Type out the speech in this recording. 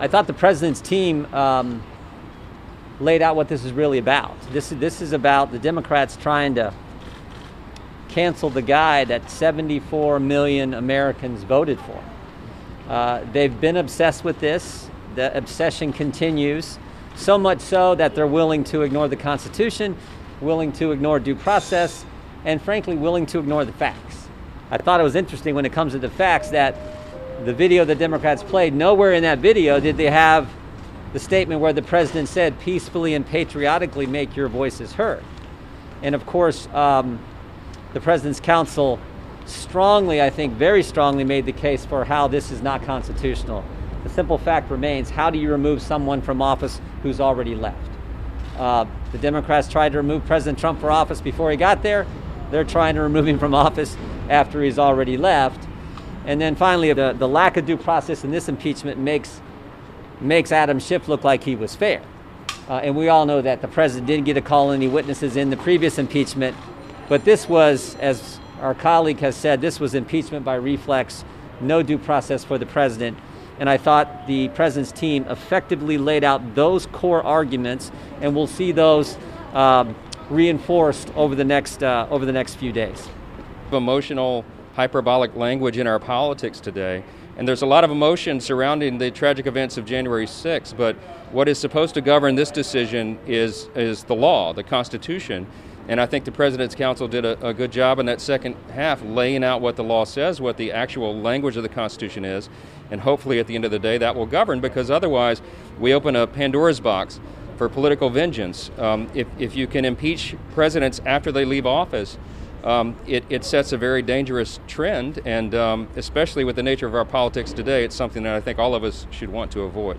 I thought the president's team laid out what this is really about. This is about the Democrats trying to cancel the guy that 74 million Americans voted for. They've been obsessed with this. The obsession continues, so much so that they're willing to ignore the Constitution, willing to ignore due process, and frankly, willing to ignore the facts. I thought it was interesting when it comes to the facts that the video the Democrats played, nowhere in that video did they have the statement where the president said, peacefully and patriotically make your voices heard. And of course, the president's counsel strongly, I think very strongly, made the case for how this is not constitutional. The simple fact remains, how do you remove someone from office who's already left? The Democrats tried to remove President Trump from office before he got there. They're trying to remove him from office after he's already left. And then finally, the lack of due process in this impeachment makes Adam Schiff look like he was fair. And we all know that the president didn't get to call any witnesses in the previous impeachment, but this was, as our colleague has said, this was impeachment by reflex, no due process for the president. And I thought the president's team effectively laid out those core arguments, and we'll see those reinforced over the next few days. Emotional, hyperbolic language in our politics today. And there's a lot of emotion surrounding the tragic events of January 6th, but what is supposed to govern this decision is the law, the Constitution. And I think the President's Council did a good job in that second half, laying out what the law says, what the actual language of the Constitution is, and hopefully at the end of the day that will govern, because otherwise we open a Pandora's box for political vengeance. If you can impeach presidents after they leave office, it sets a very dangerous trend, and especially with the nature of our politics today, it's something that I think all of us should want to avoid.